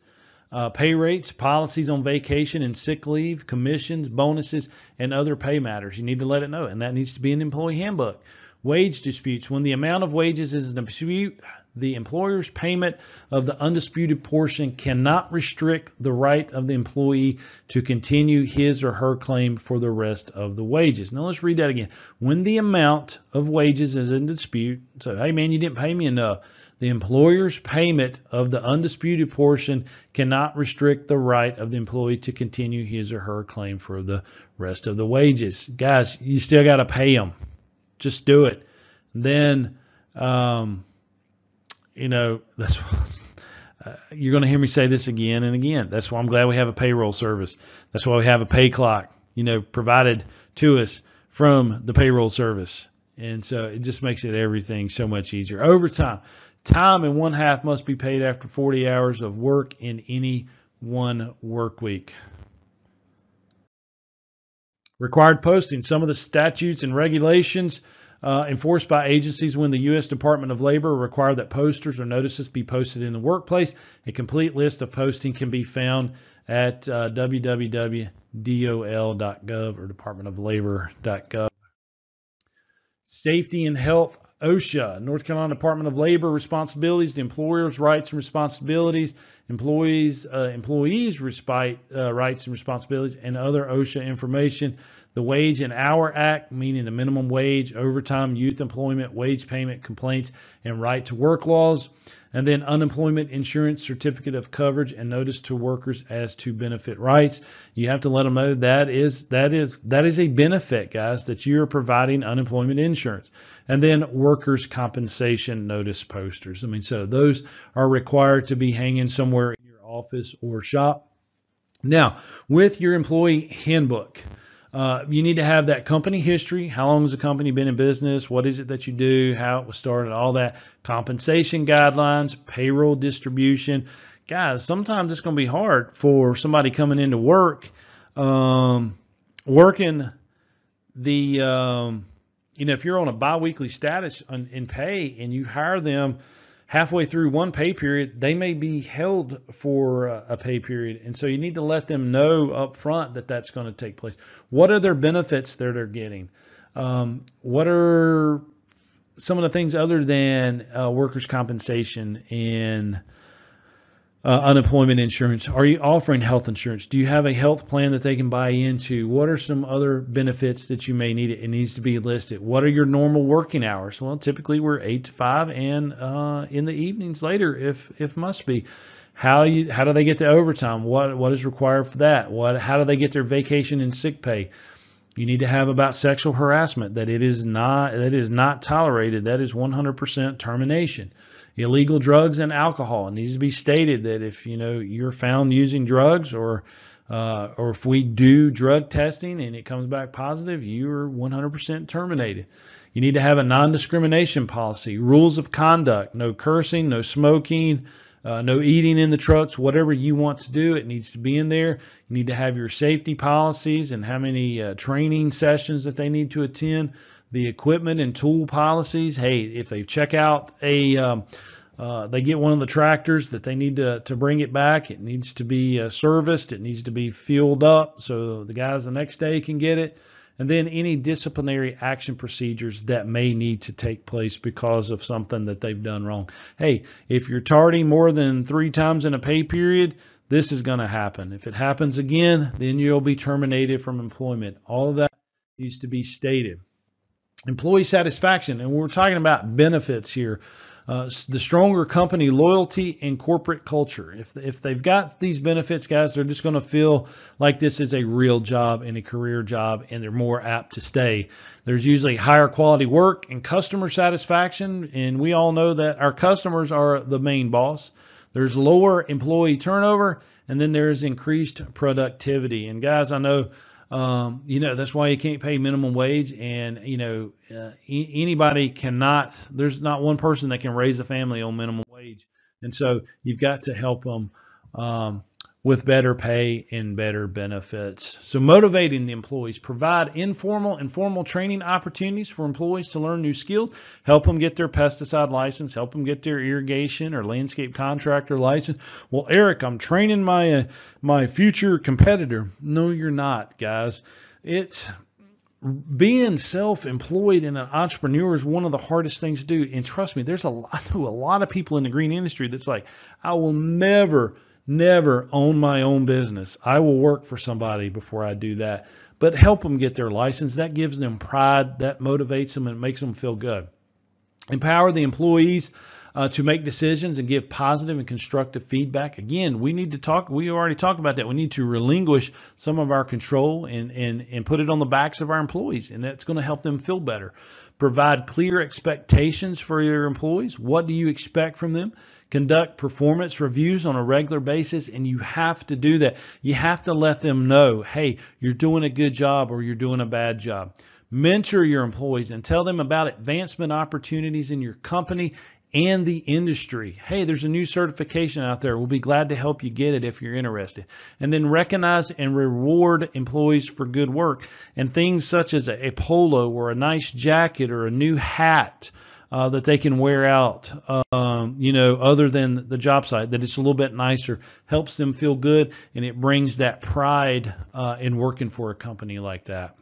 Uh, pay rates, policies on vacation and sick leave, commissions, bonuses, and other pay matters. You need to let it know, and that needs to be in the employee handbook. Wage disputes. When the amount of wages is in dispute, the employer's payment of the undisputed portion cannot restrict the right of the employee to continue his or her claim for the rest of the wages. Now let's read that again. When the amount of wages is in dispute, so, hey man, you didn't pay me enough. The employer's payment of the undisputed portion cannot restrict the right of the employee to continue his or her claim for the rest of the wages. Guys, you still got to pay them. Just do it. Then, um, you know, that's uh, you're going to hear me say this again and again. That's why I'm glad we have a payroll service. That's why we have a pay clock, you know, provided to us from the payroll service. And so it just makes it everything so much easier. Overtime. Time and one half must be paid after forty hours of work in any one work week. Required posting. Some of the statutes and regulations uh, enforced by agencies when the U S Department of Labor require that posters or notices be posted in the workplace. A complete list of posting can be found at uh, w w w dot d o l dot gov or department of labor dot gov. Safety and health. OSHA, North Carolina Department of Labor responsibilities, the employer's rights and responsibilities, employees, uh, employees' respite, uh, rights and responsibilities, and other OSHA information. The Wage and Hour Act, meaning the minimum wage, overtime, youth employment, wage payment, complaints, and right to work laws. And then unemployment insurance, certificate of coverage, and notice to workers as to benefit rights. You have to let them know that is that is that is a benefit, guys, that you're providing unemployment insurance. And then workers' compensation notice posters. I mean, so those are required to be hanging somewhere in your office or shop. Now, with your employee handbook, Uh, you need to have that company history. How long has the company been in business? What is it that you do? How it was started? All that. Compensation guidelines, payroll distribution. Guys, sometimes it's going to be hard for somebody coming into work, um, working the um, you know, if you're on a biweekly status on, in pay and you hire them halfway through one pay period, they may be held for a, a pay period. And so you need to let them know up front that that's going to take place. What are their benefits that they're getting? Um, what are some of the things other than uh, workers' compensation and uh, unemployment insurance? Are you offering health insurance? Do you have a health plan that they can buy into? What are some other benefits that you may need? It needs to be listed. What are your normal working hours? Well, typically we're eight to five and uh, in the evenings later if if must be. How you how do they get the overtime? What what is required for that? What how do they get their vacation and sick pay? You need to have about sexual harassment, that it is not that is not tolerated. That is one hundred percent termination. Illegal drugs and alcohol. It needs to be stated that if you know you're found using drugs, or uh, or if we do drug testing and it comes back positive, you are one hundred percent terminated. You need to have a non-discrimination policy. Rules of conduct: no cursing, no smoking. Uh, no eating in the trucks. Whatever you want to do, it needs to be in there. You need to have your safety policies and how many uh, training sessions that they need to attend, the equipment and tool policies. Hey, if they check out a, um, uh, they get one of the tractors that they need to, to bring it back, it needs to be uh, serviced, it needs to be fueled up so the guys the next day can get it. And then any disciplinary action procedures that may need to take place because of something that they've done wrong. Hey, if you're tardy more than three times in a pay period, this is going to happen. If it happens again, then you'll be terminated from employment. All of that needs to be stated. Employee satisfaction, and we're talking about benefits here. Uh, the stronger company loyalty and corporate culture. If, if they've got these benefits, guys, they're just going to feel like this is a real job and a career job, and they're more apt to stay. There's usually higher quality work and customer satisfaction, and we all know that our customers are the main boss. There's lower employee turnover, and then there's increased productivity. And guys, I know Um, you know, that's why you can't pay minimum wage, and, you know, uh, e anybody cannot, there's not one person that can raise a family on minimum wage. And so you've got to help them um, with better pay and better benefits. So motivating the employees, provide informal and formal training opportunities for employees to learn new skills, help them get their pesticide license, help them get their irrigation or landscape contractor license. Well, Eric, I'm training my, uh, my future competitor. No, you're not, guys. It's being self-employed and an entrepreneur is one of the hardest things to do. And trust me, there's a lot, a lot of people in the green industry that's like, I will never, never own my own business. I will work for somebody before I do that. But help them get their license. That gives them pride. That motivates them and makes them feel good. Empower the employees Uh, to make decisions and give positive and constructive feedback. Again, we need to talk, we already talked about that. We need to relinquish some of our control and, and, and put it on the backs of our employees, and that's going to help them feel better. Provide clear expectations for your employees. What do you expect from them? Conduct performance reviews on a regular basis, and you have to do that. You have to let them know, hey, you're doing a good job or you're doing a bad job. Mentor your employees and tell them about advancement opportunities in your company and the industry. Hey, there's a new certification out there. We'll be glad to help you get it if you're interested. And then recognize and reward employees for good work, and things such as a, a polo or a nice jacket or a new hat uh, that they can wear out, um, you know, other than the job site, that it's a little bit nicer, helps them feel good, and it brings that pride uh, in working for a company like that.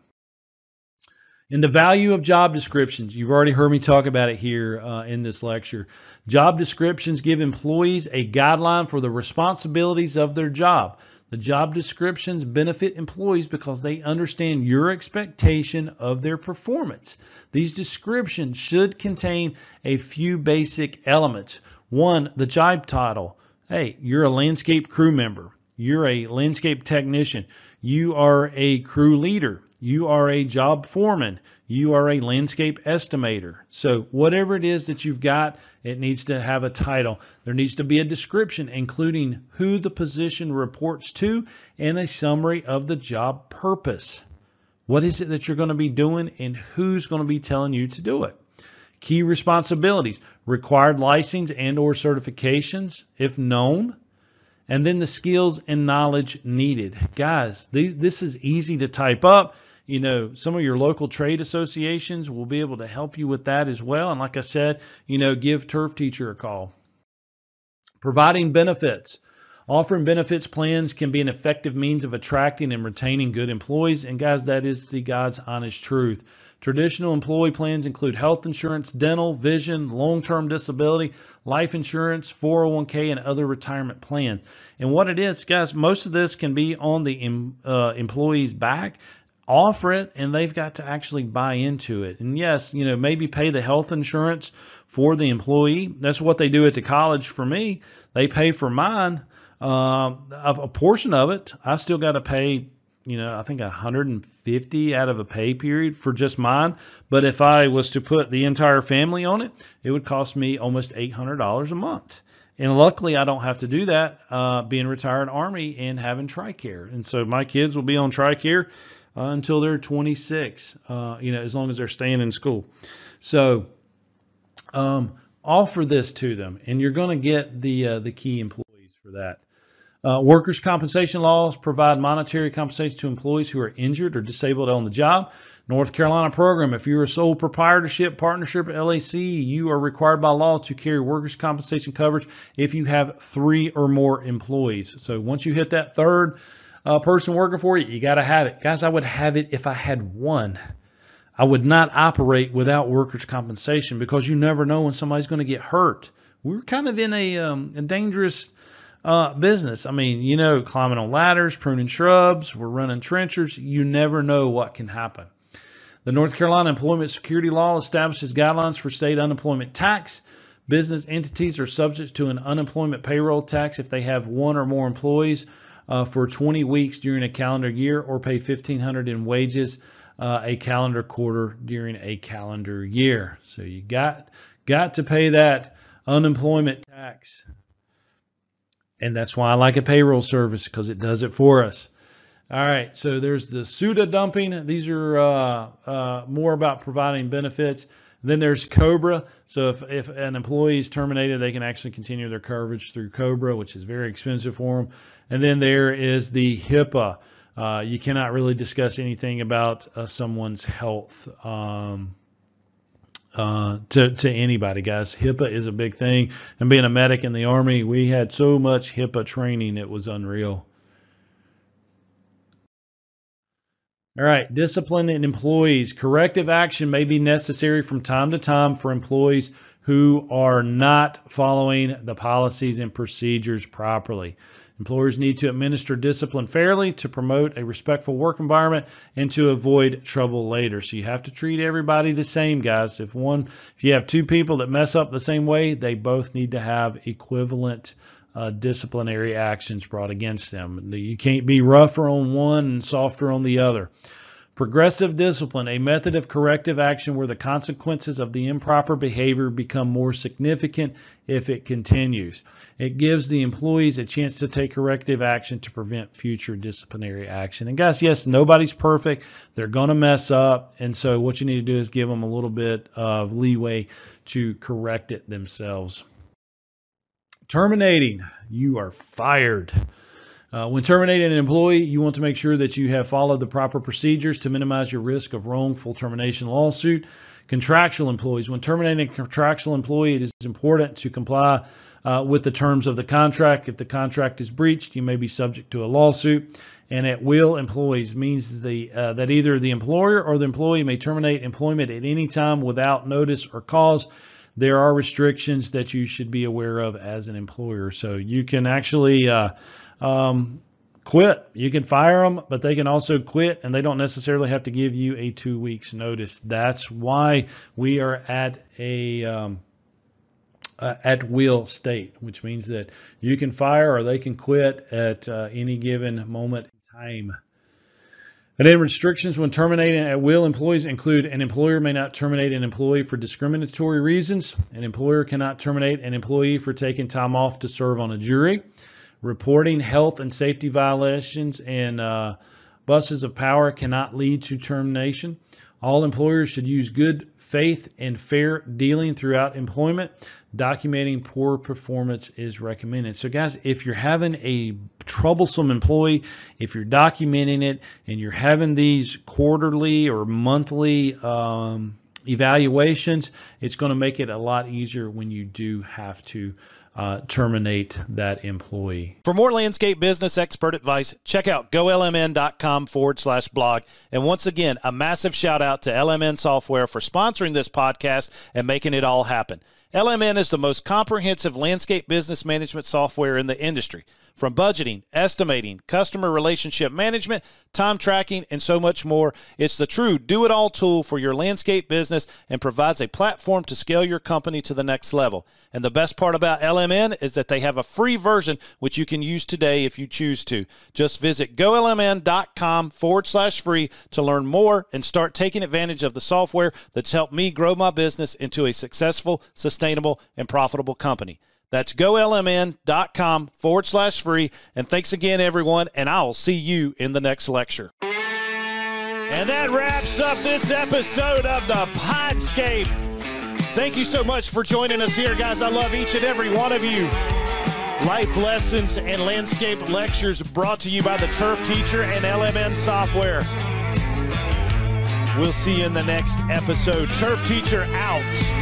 And the value of job descriptions. You've already heard me talk about it here uh, in this lecture. Job descriptions give employees a guideline for the responsibilities of their job. The job descriptions benefit employees because they understand your expectation of their performance. These descriptions should contain a few basic elements. One, the job title. Hey, you're a landscape crew member. You're a landscape technician. You are a crew leader. You are a job foreman. You are a landscape estimator. So whatever it is that you've got, it needs to have a title. There needs to be a description, including who the position reports to and a summary of the job purpose. What is it that you're going to be doing, and who's going to be telling you to do it? Key responsibilities, required license and or certifications, if known. And then the skills and knowledge needed. Guys, these, this is easy to type up. You know, some of your local trade associations will be able to help you with that as well. And like I said, you know, give Turf Teacher a call. Providing benefits. Offering benefits plans can be an effective means of attracting and retaining good employees. And guys, that is the God's honest truth. Traditional employee plans include health insurance, dental, vision, long-term disability, life insurance, four oh one K, and other retirement plans. And what it is, guys, most of this can be on the uh, employee's back. Offer it, and they've got to actually buy into it. And yes, you know, maybe pay the health insurance for the employee. That's what they do at the college for me. They pay for mine, uh, a, a portion of it. I still got to pay, you know, I think one hundred fifty out of a pay period for just mine. But if I was to put the entire family on it, it would cost me almost eight hundred dollars a month. And luckily, I don't have to do that, uh, being retired Army and having TRICARE. And so my kids will be on TRICARE Uh, until they're twenty-six, uh, you know, as long as they're staying in school. So um, offer this to them, and you're going to get the uh, the key employees for that. Uh, workers' compensation laws provide monetary compensation to employees who are injured or disabled on the job. North Carolina program, if you're a sole proprietorship, partnership, L A C, you are required by law to carry workers' compensation coverage if you have three or more employees. So once you hit that third Uh, person working for you, you got to have it. Guys, I would have it if I had one. I would not operate without workers' compensation because you never know when somebody's going to get hurt. We're kind of in a, um, a dangerous uh, business. I mean, you know, climbing on ladders, pruning shrubs, we're running trenchers. You never know what can happen. The North Carolina Employment Security Law establishes guidelines for state unemployment tax. Business entities are subject to an unemployment payroll tax if they have one or more employees Uh, for twenty weeks during a calendar year, or pay fifteen hundred dollars in wages uh, a calendar quarter during a calendar year. So you got got to pay that unemployment tax, and that's why I like a payroll service, because it does it for us. All right, so there's the SUDA dumping. These are uh, uh, more about providing benefits. Then there's COBRA. So if, if an employee is terminated, they can actually continue their coverage through COBRA, which is very expensive for them. And then there is the HIPAA. Uh, you cannot really discuss anything about uh, someone's health um, uh, to, to anybody, guys. HIPAA is a big thing. And being a medic in the Army, we had so much HIPAA training, it was unreal. All right, disciplining employees. Corrective action may be necessary from time to time for employees who are not following the policies and procedures properly. Employers need to administer discipline fairly to promote a respectful work environment and to avoid trouble later. So you have to treat everybody the same, guys. If one, if you have two people that mess up the same way, they both need to have equivalent Uh, disciplinary actions brought against them. You can't be rougher on one and softer on the other. Progressive discipline, a method of corrective action where the consequences of the improper behavior become more significant if it continues. It gives the employees a chance to take corrective action to prevent future disciplinary action. And guys, yes, nobody's perfect. They're going to mess up. And so what you need to do is give them a little bit of leeway to correct it themselves. Terminating, you are fired. Uh, when terminating an employee, you want to make sure that you have followed the proper procedures to minimize your risk of wrongful termination lawsuit. Contractual employees, when terminating a contractual employee, it is important to comply uh, with the terms of the contract. If the contract is breached, you may be subject to a lawsuit. And at will employees means the, uh, that either the employer or the employee may terminate employment at any time without notice or cause. There are restrictions that you should be aware of as an employer. So you can actually uh, um, quit. You can fire them, but they can also quit, and they don't necessarily have to give you a two weeks notice. That's why we are at a um, uh, at will state, which means that you can fire or they can quit at uh, any given moment in time. And then restrictions when terminating at will employees include an employer may not terminate an employee for discriminatory reasons. An employer cannot terminate an employee for taking time off to serve on a jury. Reporting health and safety violations and uh, abuses of power cannot lead to termination. All employers should use good faith and fair dealing throughout employment. documenting poor performance is recommended. So guys, if you're having a troublesome employee, if you're documenting it and you're having these quarterly or monthly um, evaluations, it's going to make it a lot easier when you do have to uh, terminate that employee. For more landscape business expert advice, check out go L M N dot com forward slash blog. And once again, a massive shout out to L M N Software for sponsoring this podcast and making it all happen. L M N is the most comprehensive landscape business management software in the industry. From budgeting, estimating, customer relationship management, time tracking, and so much more, it's the true do-it-all tool for your landscape business and provides a platform to scale your company to the next level. And the best part about L M N is that they have a free version which you can use today if you choose to. Just visit go L M N dot com forward slash free to learn more and start taking advantage of the software that's helped me grow my business into a successful, sustainable, and profitable company. That's go L M N dot com forward slash free. And thanks again, everyone, and I'll see you in the next lecture. And that wraps up this episode of the Podscape. Thank you so much for joining us here, guys. I love each and every one of you. Life lessons and landscape lectures brought to you by the Turf Teacher and L M N Software. We'll see you in the next episode. Turf Teacher out.